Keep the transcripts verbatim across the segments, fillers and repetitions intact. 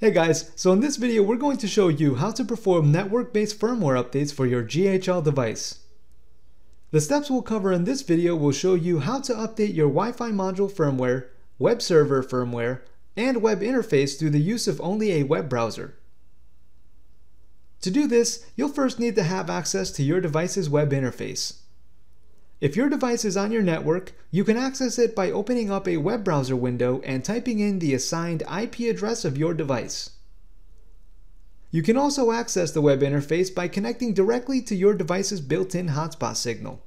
Hey guys, so in this video we're going to show you how to perform network-based firmware updates for your G H L device. The steps we'll cover in this video will show you how to update your Wi-Fi module firmware, web server firmware, and web interface through the use of only a web browser. To do this, you'll first need to have access to your device's web interface. If your device is on your network, you can access it by opening up a web browser window and typing in the assigned I P address of your device. You can also access the web interface by connecting directly to your device's built-in hotspot signal.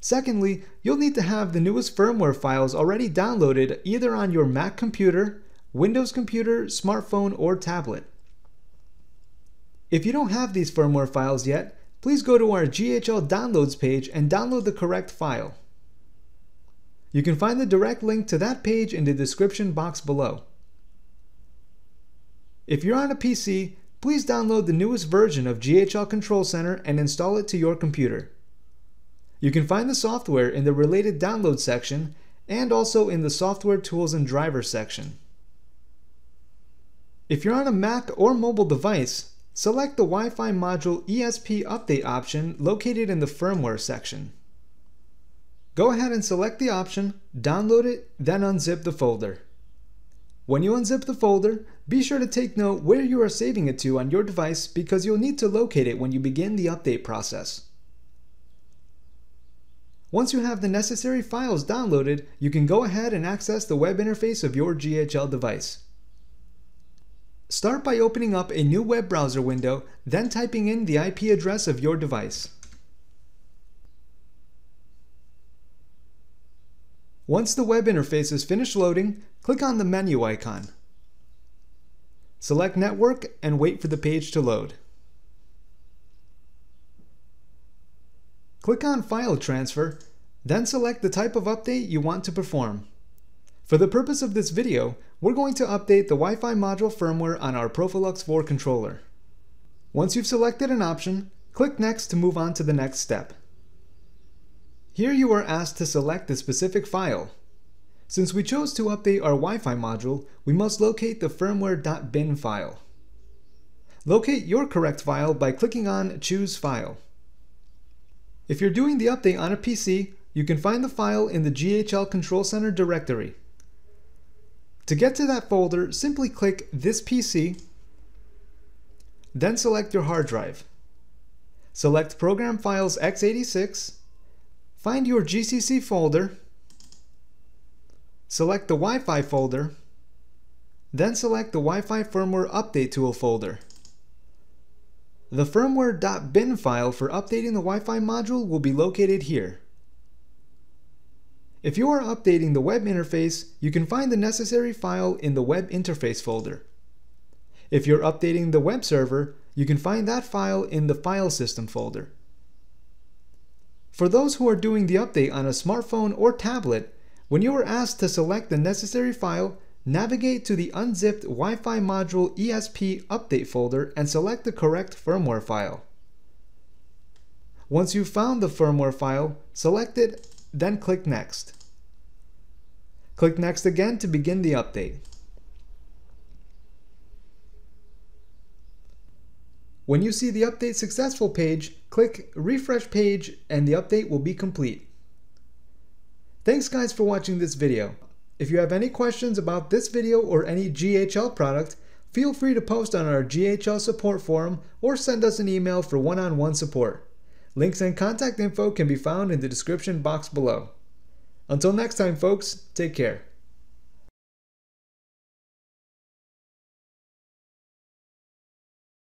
Secondly, you'll need to have the newest firmware files already downloaded either on your Mac computer, Windows computer, smartphone, or tablet. If you don't have these firmware files yet, please go to our G H L Downloads page and download the correct file. You can find the direct link to that page in the description box below. If you're on a P C, please download the newest version of G H L Control Center and install it to your computer. You can find the software in the related download section and also in the software tools and drivers section. If you're on a Mac or mobile device, select the Wi-Fi module E S P update option located in the firmware section. Go ahead and select the option, download it, then unzip the folder. When you unzip the folder, be sure to take note where you are saving it to on your device because you'll need to locate it when you begin the update process. Once you have the necessary files downloaded, you can go ahead and access the web interface of your G H L device. Start by opening up a new web browser window, then typing in the I P address of your device. Once the web interface is finished loading, click on the menu icon. Select Network and wait for the page to load. Click on File Transfer, then select the type of update you want to perform. For the purpose of this video, we're going to update the Wi-Fi module firmware on our Profilux four controller. Once you've selected an option, click Next to move on to the next step. Here you are asked to select the specific file. Since we chose to update our Wi-Fi module, we must locate the firmware.bin file. Locate your correct file by clicking on Choose File. If you're doing the update on a P C, you can find the file in the G H L Control Center directory. To get to that folder, simply click This P C, then select your hard drive. Select Program Files x eighty-six, find your G C C folder, select the Wi-Fi folder, then select the Wi-Fi Firmware Update Tool folder. The firmware.bin file for updating the Wi-Fi module will be located here. If you are updating the web interface, you can find the necessary file in the web interface folder. If you're updating the web server, you can find that file in the file system folder. For those who are doing the update on a smartphone or tablet, when you are asked to select the necessary file, navigate to the unzipped Wi-Fi module E S P update folder and select the correct firmware file. Once you've found the firmware file, select it, then click Next. Click Next again to begin the update. When you see the Update Successful page, click Refresh Page and the update will be complete. Thanks guys for watching this video. If you have any questions about this video or any G H L product, feel free to post on our G H L support forum or send us an email for one-on-one support. Links and contact info can be found in the description box below. Until next time, folks, take care.